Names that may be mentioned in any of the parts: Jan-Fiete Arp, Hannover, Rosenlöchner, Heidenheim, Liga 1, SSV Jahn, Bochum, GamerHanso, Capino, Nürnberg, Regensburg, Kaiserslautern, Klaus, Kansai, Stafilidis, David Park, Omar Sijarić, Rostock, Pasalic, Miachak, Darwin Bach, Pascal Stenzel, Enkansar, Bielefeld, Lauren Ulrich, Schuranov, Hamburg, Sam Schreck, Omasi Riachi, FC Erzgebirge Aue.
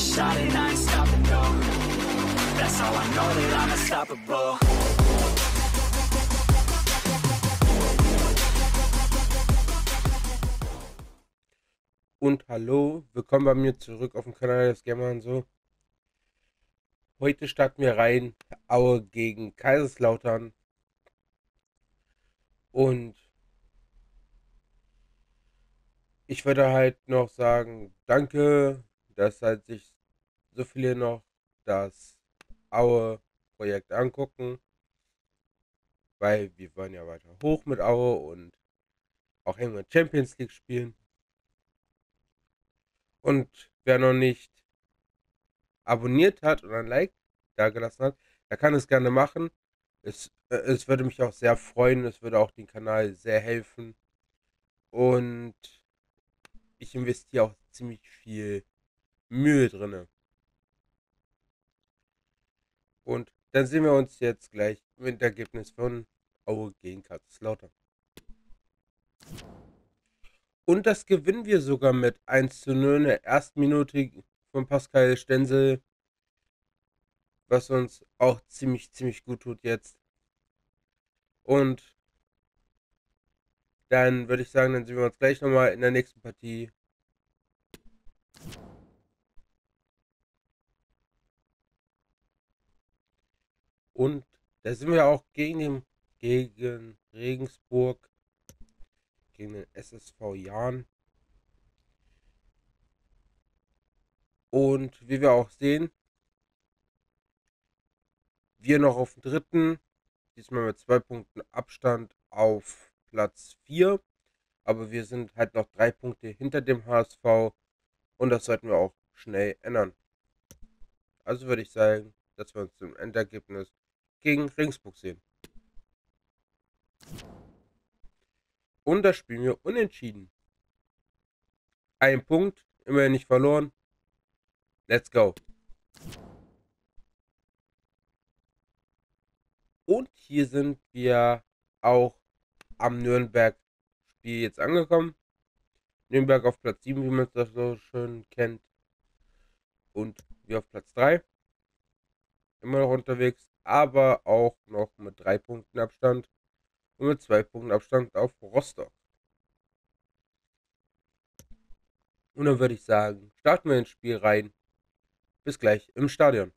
shot and I ain't stopping, no. That's how I know that I'm unstoppable. Und hallo, willkommen bei mir zurück auf dem Kanal des GamerHanso. Heute starten wir rein, Aue gegen Kaiserslautern. Und ich würde halt noch sagen, danke, dass halt sich so viele noch das Aue-Projekt angucken. Weil wir wollen ja weiter hoch mit Aue und auch irgendwann Champions League spielen. Und wer noch nicht abonniert hat oder ein Like da gelassen hat, der kann es gerne machen. Es würde mich auch sehr freuen, es würde auch den Kanal sehr helfen. Und ich investiere auch ziemlich viel Mühe drin. Und dann sehen wir uns jetzt gleich mit dem Ergebnis von Aue gegen Kaiserslautern. Und das gewinnen wir sogar mit 1:0 in der ersten Minute von Pascal Stenzel, was uns auch ziemlich gut tut jetzt. Und dann würde ich sagen, dann sehen wir uns gleich nochmal in der nächsten Partie. Und da sind wir auch gegen Regensburg, gegen den SSV Jahn. Und wie wir auch sehen, wir noch auf dem dritten, diesmal mit 2 Punkten Abstand auf Platz 4, aber wir sind halt noch 3 Punkte hinter dem HSV und das sollten wir auch schnell ändern. Also würde ich sagen, dass wir uns zum Endergebnis gegen Regensburg sehen. Und das spielen wir unentschieden. 1 Punkt, immerhin nicht verloren. Let's go. Und hier sind wir auch am Nürnberg-Spiel jetzt angekommen. Nürnberg auf Platz 7, wie man das so schön kennt. Und wir auf Platz 3. Immer noch unterwegs, aber auch noch mit 3 Punkten Abstand. Und mit 2 Punkten Abstand auf Rostock. Und dann würde ich sagen, starten wir ins Spiel rein. Bis gleich im Stadion.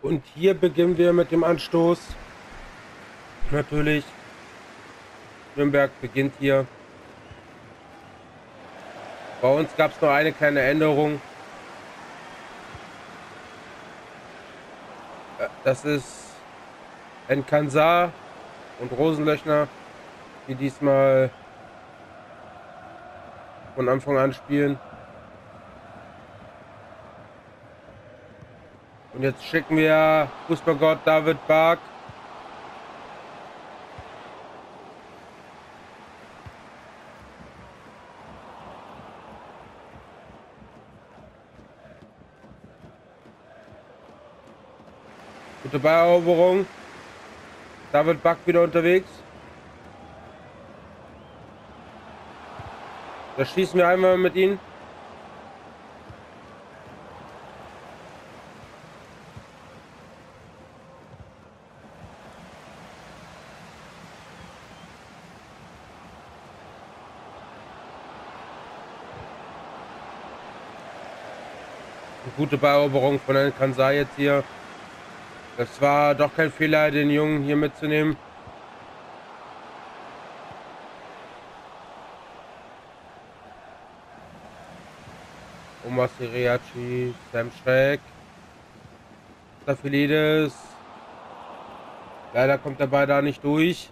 Und hier beginnen wir mit dem Anstoß. Natürlich Nürnberg beginnt hier. Bei uns gab es noch eine kleine Änderung. Das ist Enkansar und Rosenlöchner, die diesmal von Anfang an spielen. Und jetzt schicken wir Fußballgott David Park. Gute Balleroberung. David Bach wieder unterwegs. Da schließen wir einmal mit ihm. Eine gute Balleroberung von den Kansai jetzt hier. Das war doch kein Fehler, den Jungen hier mitzunehmen. Omasi Riachi, Sam Schreck, Stafilidis. Leider kommt der Ball da nicht durch.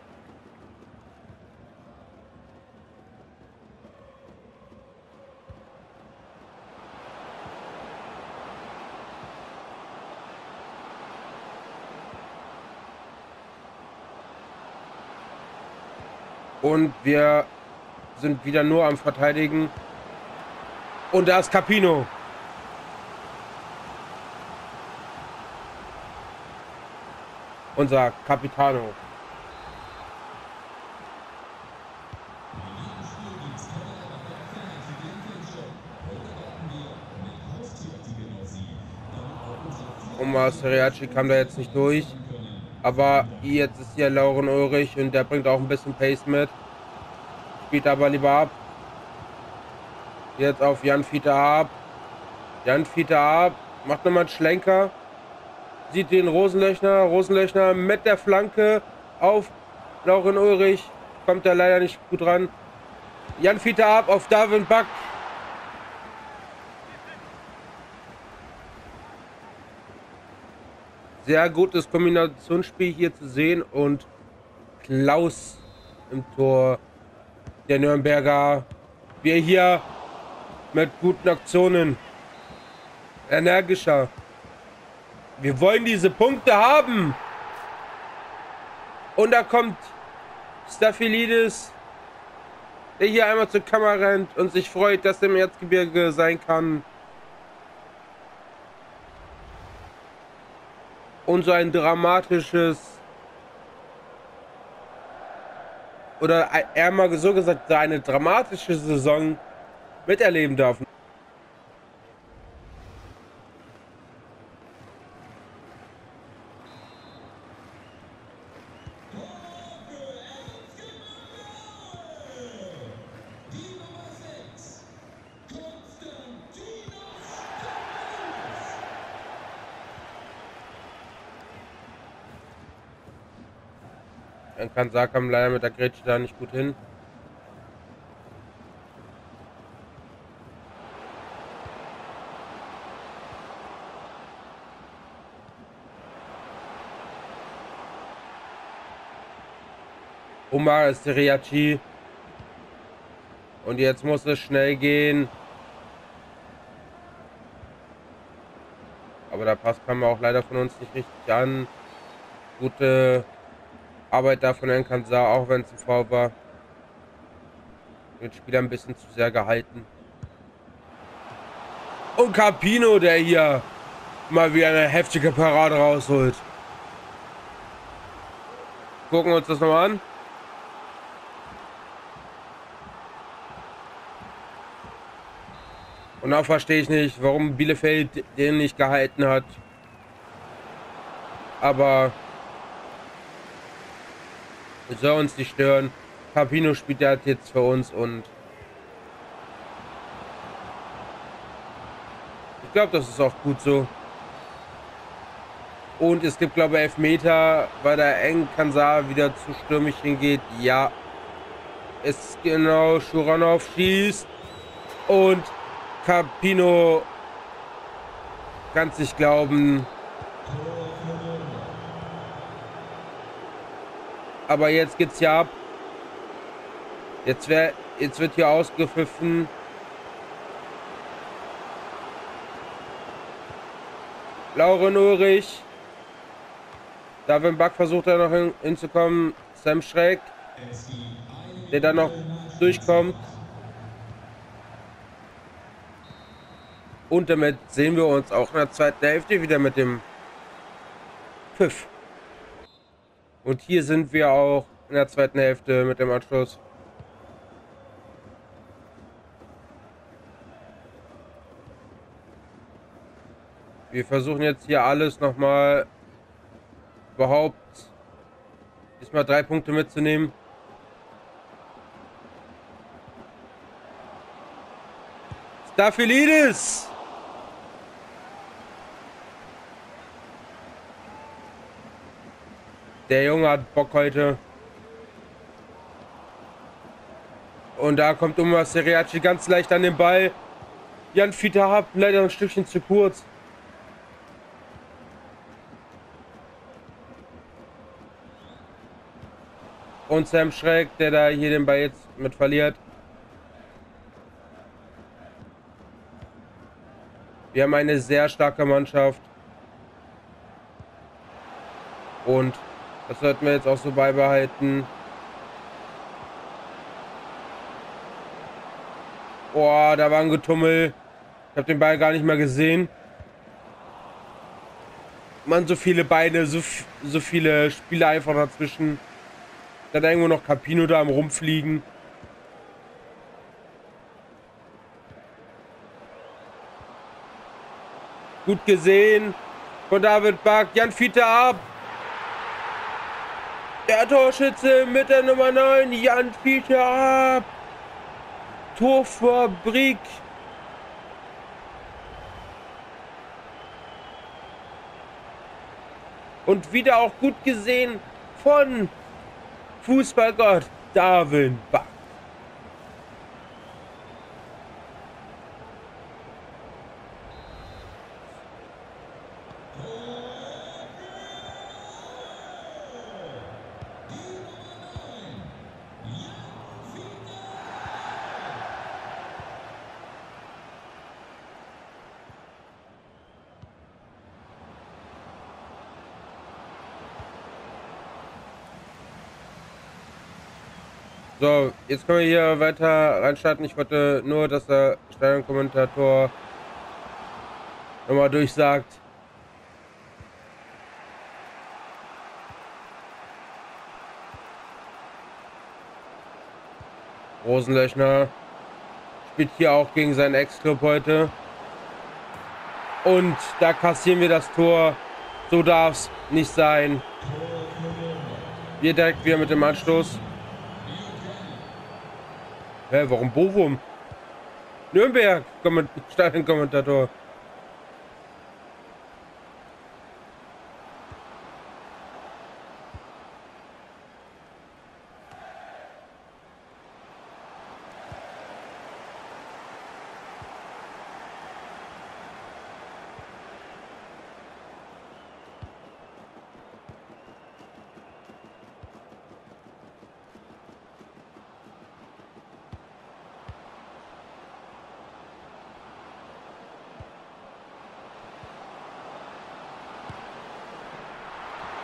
Und wir sind wieder nur am Verteidigen. Und da ist Capino. Unser Capitano. Omar Sijarić kam da jetzt nicht durch. Aber jetzt ist hier Lauren Ulrich und der bringt auch ein bisschen Pace mit. Spielt aber lieber ab. Jetzt auf Jan-Fiete Arp. Jan-Fiete Arp macht nochmal einen Schlenker. Sieht den Rosenlöchner. Rosenlöchner mit der Flanke auf Lauren Ulrich. Kommt da leider nicht gut ran. Jan-Fiete Arp auf Darwin Bach. Sehr gutes Kombinationsspiel hier zu sehen und Klaus im Tor der Nürnberger. Wir hier mit guten Aktionen. Energischer. Wir wollen diese Punkte haben. Und da kommt Stafilidis, der hier einmal zur Kamera rennt und sich freut, dass er im Erzgebirge sein kann. Und so ein dramatisches, oder eher mal so gesagt, eine dramatische Saison miterleben darf. Kansai kam leider mit der Grätsche da nicht gut hin. Omar Sijarić. Und jetzt muss es schnell gehen. Aber der Pass kam auch leider von uns nicht richtig an. Gute Arbeit da von Enkansar, auch wenn es ein Foul war. Den Spieler ein bisschen zu sehr gehalten. Und Capino, der hier mal wieder eine heftige Parade rausholt. Gucken wir uns das nochmal an. Und auch verstehe ich nicht, warum Bielefeld den nicht gehalten hat. Aber es soll uns nicht stören. Capino spielt der jetzt für uns und ich glaube, das ist auch gut so. Und es gibt, glaube ich, Elfmeter, weil der Enkansar wieder zu stürmig hingeht. Ja, ist genau, Schuranov schießt und Capino kann es nicht glauben. Aber jetzt geht's ja ab. Jetzt wird hier ausgepfiffen. Lauren Ulrich. Darwin Bach versucht da noch hinzukommen. Sam Schreck, der dann noch durchkommt. Und damit sehen wir uns auch in der zweiten Hälfte wieder mit dem Pfiff. Und hier sind wir auch in der zweiten Hälfte mit dem Anschluss. Wir versuchen jetzt hier alles nochmal überhaupt diesmal 3 Punkte mitzunehmen. Stafilidis! Der Junge hat Bock heute. Und da kommt Omasi Riachi ganz leicht an den Ball. Jan-Fiete Arp leider ein Stückchen zu kurz. Und Sam Schreck, der da hier den Ball jetzt mit verliert. Wir haben eine sehr starke Mannschaft. Und das sollten wir jetzt auch so beibehalten. Oh, da war ein Getummel. Ich habe den Ball gar nicht mehr gesehen. Man, so viele Beine, so viele Spieler einfach dazwischen. Dann irgendwo noch Capino da am Rumfliegen. Gut gesehen von David Park. Jan-Fiete Arp. Der Torschütze mit der Nummer 9, Jan-Fiete Arp. Torfabrik. Und wieder auch gut gesehen von Fußballgott Darwin Bach. So, jetzt können wir hier weiter reinstarten. Ich wollte nur, dass der Stadion-Kommentator nochmal durchsagt. Rosenlöchner spielt hier auch gegen seinen Ex-Club heute. Und da kassieren wir das Tor. So darf es nicht sein. Wir direkt wieder mit dem Anstoß. Hä, warum Bochum? Nürnberg, Stadion-Kommentator.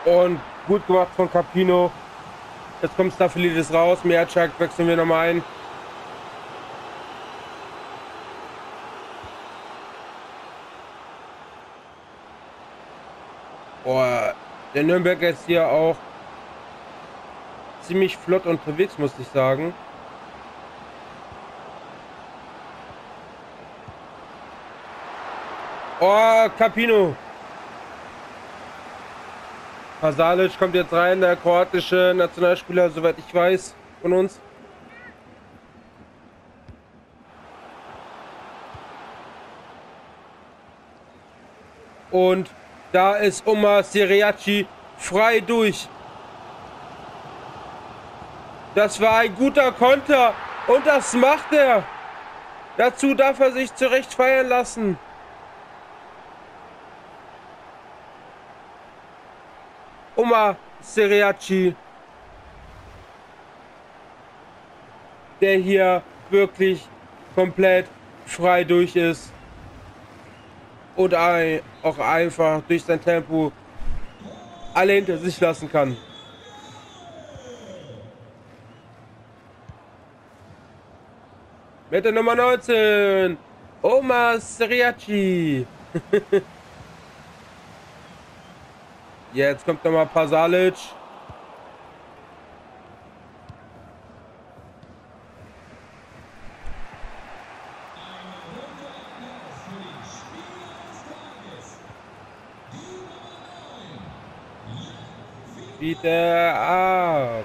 Und gut gemacht von Capino. Jetzt kommt Stafilidis raus. Miachak wechseln wir nochmal ein. Oh, der Nürnberger ist hier auch ziemlich flott unterwegs, muss ich sagen. Oh, Capino. Pasalic kommt jetzt rein, der kroatische Nationalspieler, soweit ich weiß, von uns. Und da ist Omar Sijarić frei durch. Das war ein guter Konter. Und das macht er. Dazu darf er sich zurecht feiern lassen. Omar Sijarić, der hier wirklich komplett frei durch ist und auch einfach durch sein Tempo alle hinter sich lassen kann. Mit der Nummer 19, Omar Sijarić. Jetzt kommt nochmal Pasalic. Wieder ab.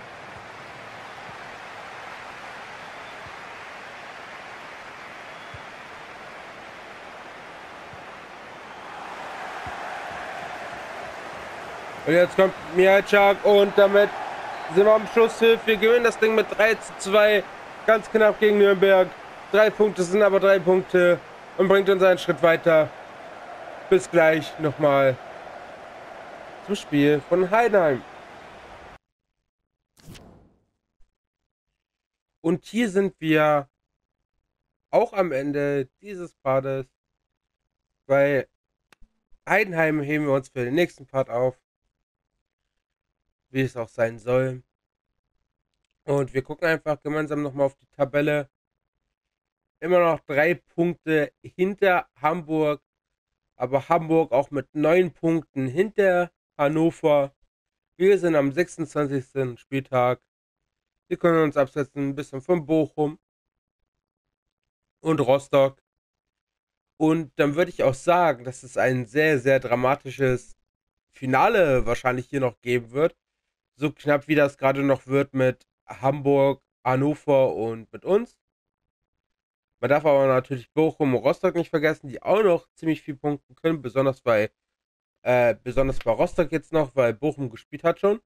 Und jetzt kommt Miachak und damit sind wir am Schlusspfiff. Wir gewinnen das Ding mit 3:2. Ganz knapp gegen Nürnberg. 3 Punkte sind aber 3 Punkte und bringt uns einen Schritt weiter. Bis gleich nochmal zum Spiel von Heidenheim. Und hier sind wir auch am Ende dieses Partes. Bei Heidenheim heben wir uns für den nächsten Part auf, wie es auch sein soll. Und wir gucken einfach gemeinsam nochmal auf die Tabelle. Immer noch 3 Punkte hinter Hamburg, aber Hamburg auch mit 9 Punkten hinter Hannover. Wir sind am 26. Spieltag. Wir können uns absetzen ein bisschen von Bochum und Rostock. Und dann würde ich auch sagen, dass es ein sehr, sehr dramatisches Finale wahrscheinlich hier noch geben wird. So knapp wie das gerade noch wird mit Hamburg, Hannover und mit uns. Man darf aber natürlich Bochum und Rostock nicht vergessen, die auch noch ziemlich viel punkten können. Besonders bei Rostock jetzt noch, weil Bochum gespielt hat schon.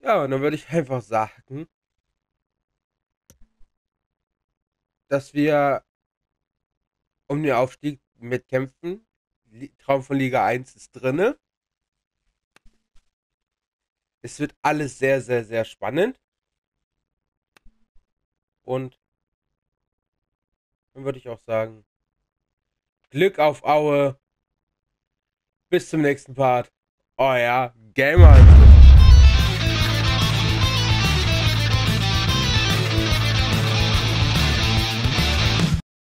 Ja, und dann würde ich einfach sagen, dass wir um den Aufstieg mitkämpfen. Traum von Liga 1 ist drin. Es wird alles sehr, sehr, sehr spannend. Und dann würde ich auch sagen, Glück auf Aue. Bis zum nächsten Part. Euer GamerHanso.